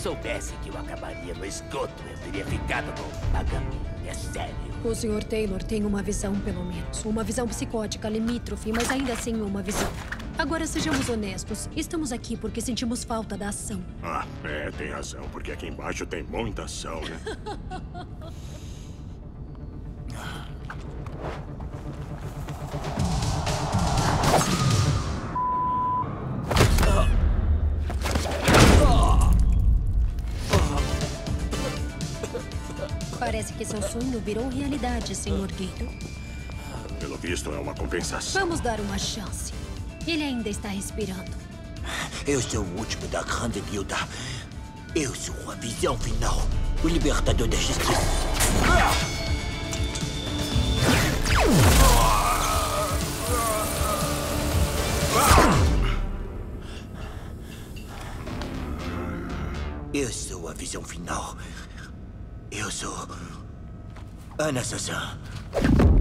soubesse que eu acabaria no esgoto, eu teria ficado com a Gami. É sério. O Sr. Taylor tem uma visão, pelo menos. Uma visão psicótica, limítrofe, mas ainda assim uma visão. Agora, sejamos honestos. Estamos aqui porque sentimos falta da ação. Ah, é, tem razão, porque aqui embaixo tem muita ação, né? Parece que seu sonho virou realidade, Sr. Gator. Pelo visto, é uma compensação. Vamos dar uma chance. Ele ainda está respirando. Eu sou o último da Grande Gilda. Eu sou a Visão Final, o Libertador da Justiça. Eu sou a Visão Final. Eu sou... Ana Sasha.